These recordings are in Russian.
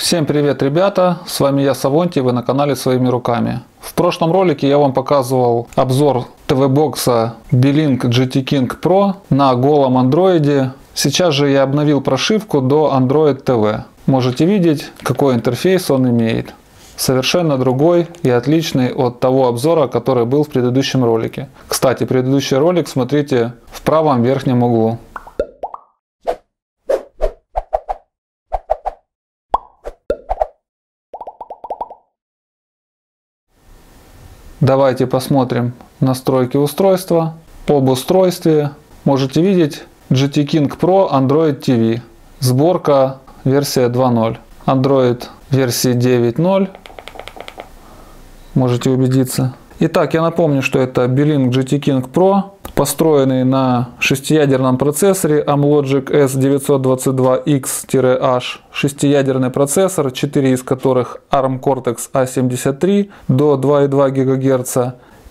Всем привет, ребята! С вами я, Savontiy, вы на канале Своими Руками. В прошлом ролике я вам показывал обзор ТВ-бокса Beelink GT King Pro на голом андроиде. Сейчас же я обновил прошивку до AndroidTV. Можете видеть, какой интерфейс он имеет. Совершенно другой и отличный от того обзора, который был в предыдущем ролике. Кстати, предыдущий ролик смотрите в правом верхнем углу. Давайте посмотрим настройки устройства. Об устройстве можете видеть GT King Pro Android TV. Сборка версия 2.0. Android версии 9.0. Можете убедиться. Итак, я напомню, что это Beelink GT King Pro, построенный на шестиядерном процессоре Amlogic S922X-H. Шестиядерный процессор, 4 из которых ARM Cortex-A73 до 2,2 ГГц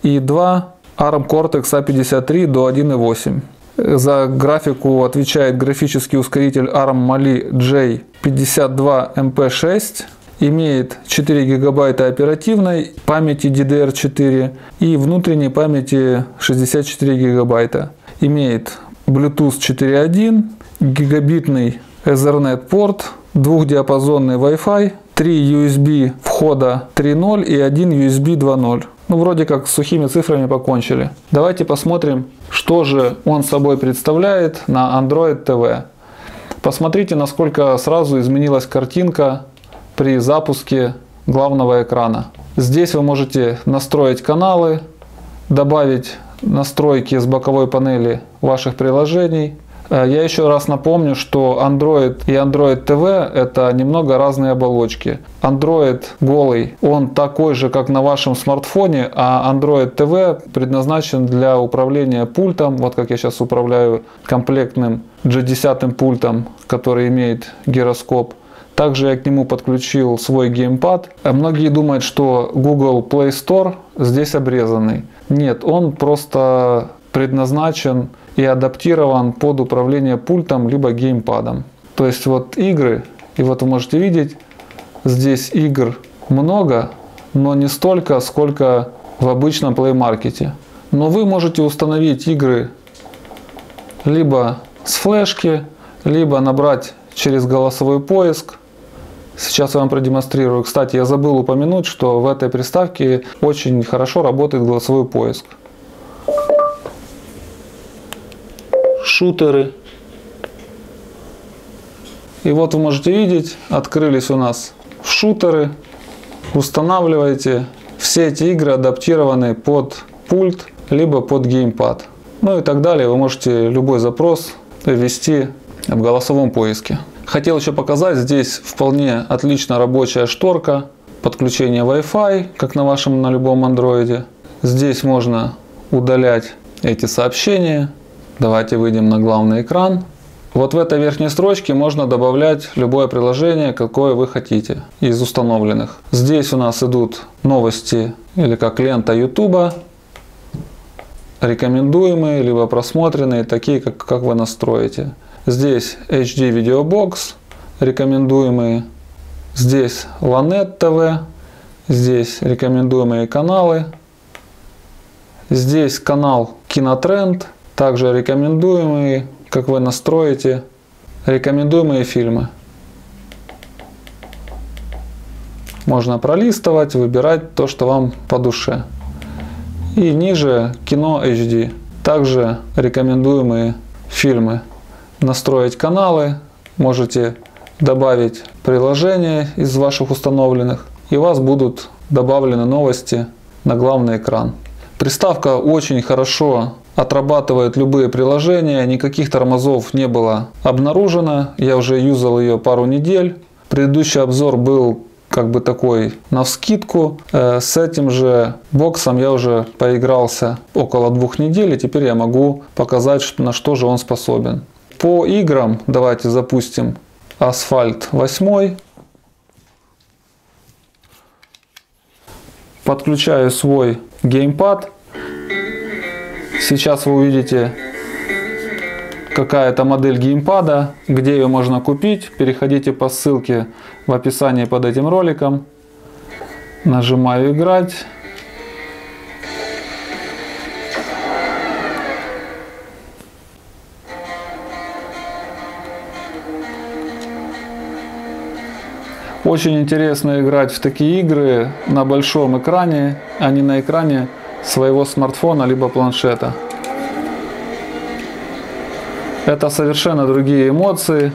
и 2 ARM Cortex-A53 до 1,8. За графику отвечает графический ускоритель ARM Mali-G52MP6. Имеет 4 гигабайта оперативной памяти DDR4 и внутренней памяти 64 гигабайта. Имеет Bluetooth 4.1, гигабитный Ethernet порт, двухдиапазонный Wi-Fi, 3 USB входа 3.0 и 1 USB 2.0. Ну, вроде как с сухими цифрами покончили. Давайте посмотрим, что же он собой представляет на Android TV. Посмотрите, насколько сразу изменилась картинка при запуске главного экрана. Здесь вы можете настроить каналы, добавить настройки с боковой панели ваших приложений. Я еще раз напомню, что Android и Android TV это немного разные оболочки. Android голый, он такой же, как на вашем смартфоне, а Android TV предназначен для управления пультом. Вот как я сейчас управляю комплектным G10 пультом, который имеет гироскоп. Также я к нему подключил свой геймпад. Многие думают, что Google Play Store здесь обрезанный. Нет, он просто предназначен и адаптирован под управление пультом, либо геймпадом. То есть вот игры, и вот вы можете видеть, здесь игр много, но не столько, сколько в обычном Play Market. Но вы можете установить игры либо с флешки, либо набрать через голосовой поиск. Сейчас я вам продемонстрирую. Кстати, я забыл упомянуть, что в этой приставке очень хорошо работает голосовой поиск. Шутеры. И вот вы можете видеть, открылись у нас шутеры. Устанавливаете. Все эти игры адаптированы под пульт, либо под геймпад. Ну и так далее. Вы можете любой запрос ввести в голосовом поиске. Хотел еще показать, здесь вполне отлично рабочая шторка, подключение Wi-Fi, как на вашем, на любом андроиде. Здесь можно удалять эти сообщения. Давайте выйдем на главный экран. Вот в этой верхней строчке можно добавлять любое приложение, какое вы хотите из установленных. Здесь у нас идут новости, или как лента YouTube, рекомендуемые, либо просмотренные, такие, как вы настроите. Здесь HD Video Box, рекомендуемые. Здесь Lanet TV. Здесь рекомендуемые каналы. Здесь канал KinoTrend. Также рекомендуемые, как вы настроите. Рекомендуемые фильмы. Можно пролистывать, выбирать то, что вам по душе. И ниже Кино HD. Также рекомендуемые фильмы. Настроить каналы, можете добавить приложение из ваших установленных, и у вас будут добавлены новости на главный экран. Приставка очень хорошо отрабатывает любые приложения, никаких тормозов не было обнаружено. Я уже юзал ее пару недель. Предыдущий обзор был как бы такой навскидку. С этим же боксом я уже поигрался около 2 недель, и теперь я могу показать, на что же он способен. По играм давайте запустим Asphalt 8. Подключаю свой геймпад. Сейчас вы увидите какая-то модель геймпада, где ее можно купить, переходите по ссылке в описании под этим роликом. Нажимаю играть. Очень интересно играть в такие игры на большом экране, а не на экране своего смартфона либо планшета. Это совершенно другие эмоции.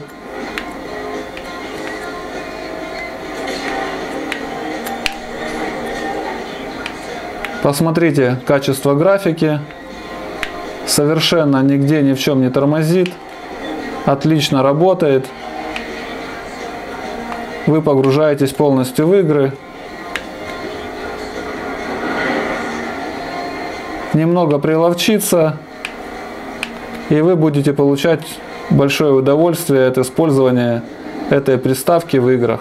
Посмотрите качество графики. Совершенно нигде ни в чем не тормозит. Отлично работает. Вы погружаетесь полностью в игры. Немного приловчиться, и вы будете получать большое удовольствие от использования этой приставки в играх.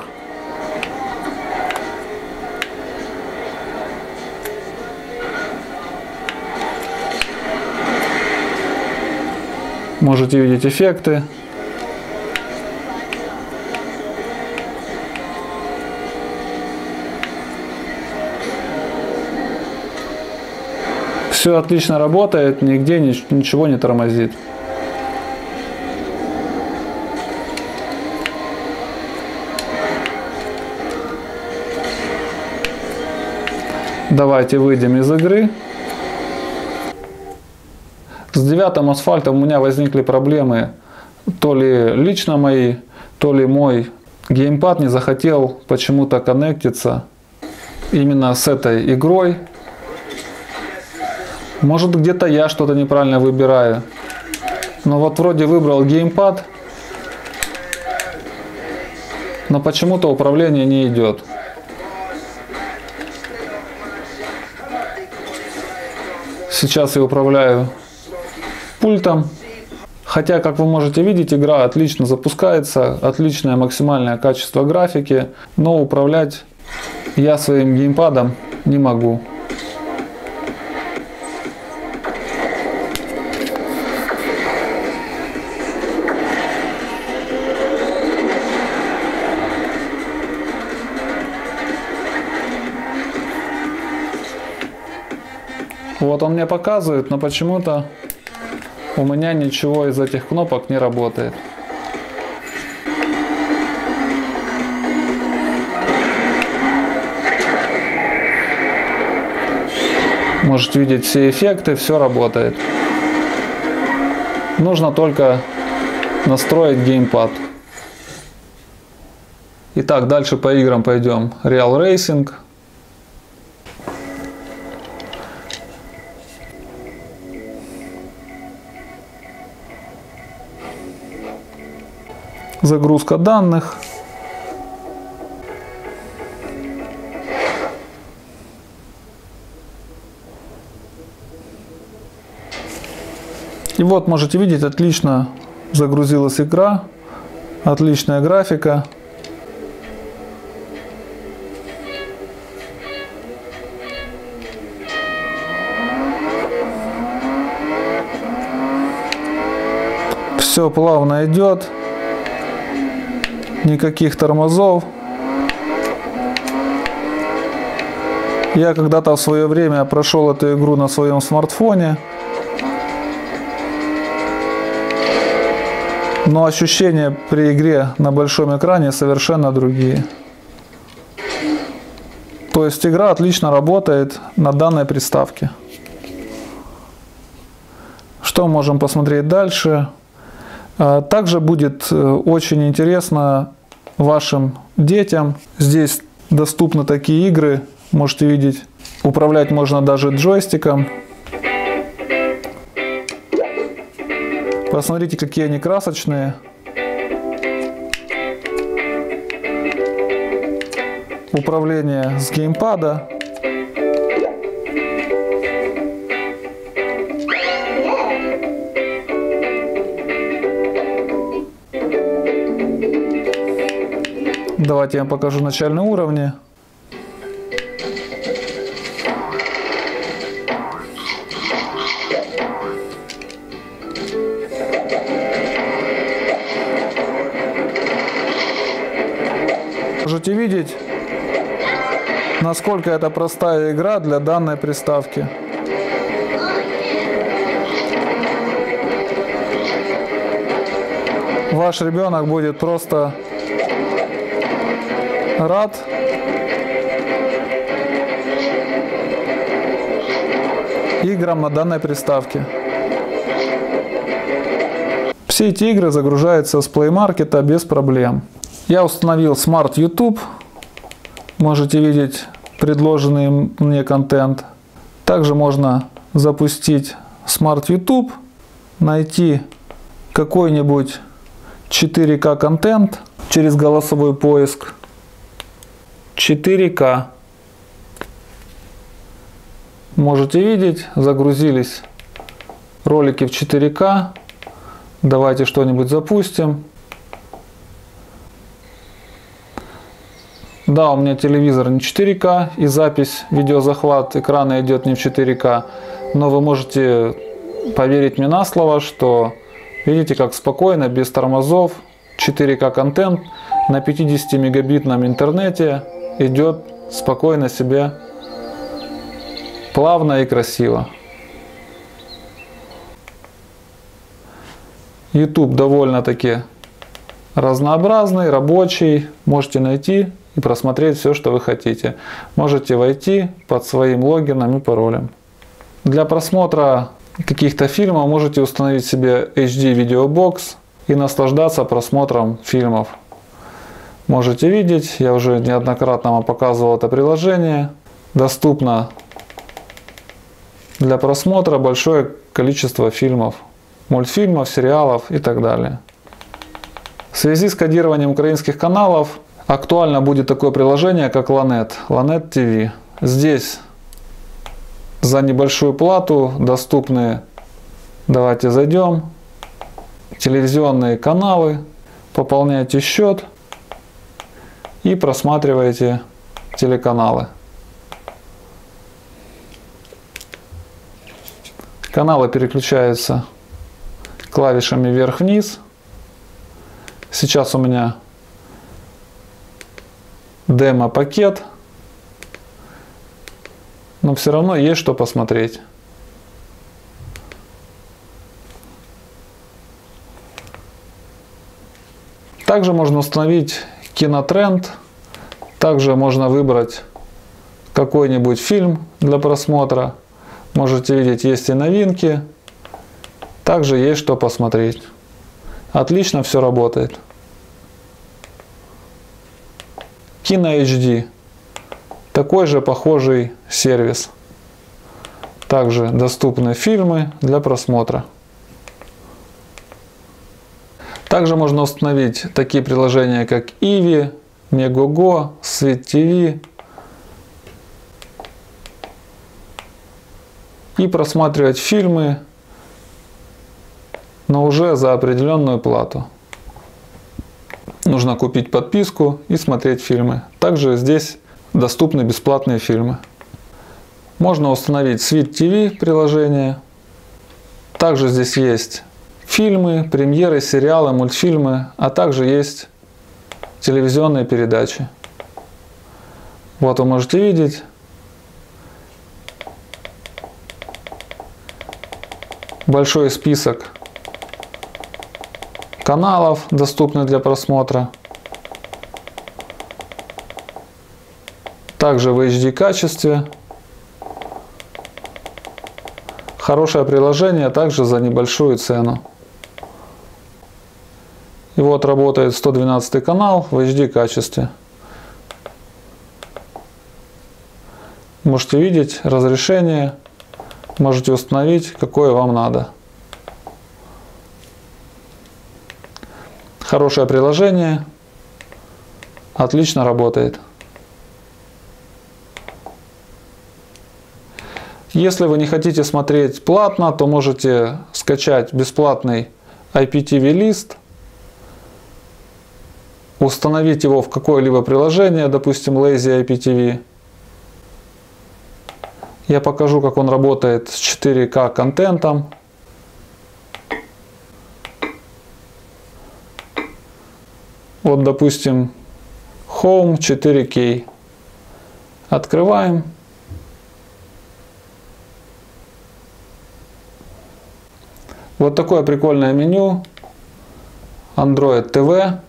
Можете видеть эффекты. Все отлично работает, нигде ничего не тормозит. Давайте выйдем из игры. С 9-м асфальтом у меня возникли проблемы, то ли лично мои, то ли мой геймпад не захотел почему-то коннектиться именно с этой игрой. Может, где-то я что-то неправильно выбираю. Но вот вроде выбрал геймпад, но почему-то управление не идет. Сейчас я управляю пультом. Хотя, как вы можете видеть, игра отлично запускается, отличное максимальное качество графики, но управлять я своим геймпадом не могу. Вот он мне показывает, но почему-то у меня ничего из этих кнопок не работает. Можете видеть все эффекты, все работает. Нужно только настроить геймпад. Итак, дальше по играм пойдем. Real Racing. Загрузка данных. И вот можете видеть, отлично загрузилась игра, отличная графика. Все плавно идет. Никаких тормозов. Я когда-то в свое время прошел эту игру на своем смартфоне. Но ощущения при игре на большом экране совершенно другие. То есть игра отлично работает на данной приставке. Что можем посмотреть дальше? Также будет очень интересно вашим детям. Здесь доступны такие игры, можете видеть. Управлять можно даже джойстиком. Посмотрите, какие они красочные. Управление с геймпада. Давайте я вам покажу начальные уровни. можете видеть, насколько это простая игра для данной приставки. Ваш ребенок будет просто рад. Играм на данной приставке. Все эти игры загружаются с Play Market без проблем. Я установил Smart YouTube. Можете видеть предложенный мне контент. Также можно запустить Smart YouTube, найти какой-нибудь 4К контент через голосовой поиск. 4К. Можете видеть, загрузились ролики в 4К. Давайте что-нибудь запустим. Да, у меня телевизор не 4К, и запись, видеозахват экрана идет не в 4К. Но вы можете поверить мне на слово, что видите, как спокойно, без тормозов, 4К контент на 50-мегабитном интернете идет спокойно себе. Плавно и красиво. YouTube довольно-таки разнообразный, рабочий. Можете найти и просмотреть все, что вы хотите. Можете войти под своим логином и паролем. Для просмотра каких-то фильмов можете установить себе HD Video Box и наслаждаться просмотром фильмов. Можете видеть, я уже неоднократно вам показывал это приложение. Доступно для просмотра большое количество фильмов, мультфильмов, сериалов и так далее. В связи с кодированием украинских каналов актуально будет такое приложение, как Lanet TV. Здесь за небольшую плату доступны, давайте зайдем, телевизионные каналы, пополняете счет и просматриваете телеканалы. Каналы переключаются клавишами вверх-вниз. Сейчас у меня демо-пакет, но все равно есть что посмотреть. Также можно установить KinoTrend. Также можно выбрать какой-нибудь фильм для просмотра. Можете видеть, есть и новинки, также есть что посмотреть. Отлично все работает. Кино HD. Такой же похожий сервис. Также доступны фильмы для просмотра. Также можно установить такие приложения, как Иви, Megogo, Sweet TV. И просматривать фильмы, но уже за определенную плату. Нужно купить подписку и смотреть фильмы. Также здесь доступны бесплатные фильмы. Можно установить Sweet TV приложение. Также здесь есть фильмы, премьеры, сериалы, мультфильмы, а также есть телевизионные передачи. Вот вы можете видеть. Большой список каналов, доступных для просмотра. Также в HD качестве. Хорошее приложение, также за небольшую цену. И вот работает 112 канал в HD качестве. Можете видеть разрешение. Можете установить, какое вам надо. Хорошее приложение. Отлично работает. Если вы не хотите смотреть платно, то можете скачать бесплатный IPTV лист. Установить его в какое-либо приложение, допустим, Lazy IPTV. Я покажу, как он работает с 4К контентом. Вот, допустим, Home 4K. Открываем. Вот такое прикольное меню. Android TV.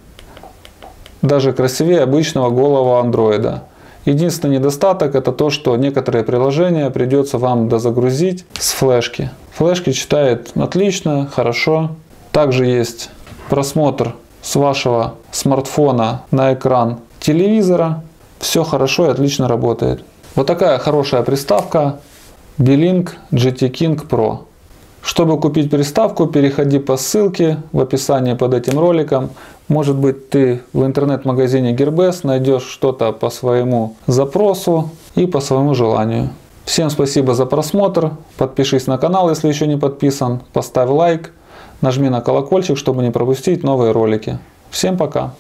Даже красивее обычного голого Android. Единственный недостаток — это то, что некоторые приложения придется вам дозагрузить с флешки. Флешки читает отлично, хорошо. Также есть просмотр с вашего смартфона на экран телевизора. Все хорошо и отлично работает. Вот такая хорошая приставка Beelink GT King Pro. Чтобы купить приставку, переходи по ссылке в описании под этим роликом. Может быть, ты в интернет-магазине GearBest найдешь что-то по своему запросу и по своему желанию. Всем спасибо за просмотр. Подпишись на канал, если еще не подписан. Поставь лайк, нажми на колокольчик, чтобы не пропустить новые ролики. Всем пока!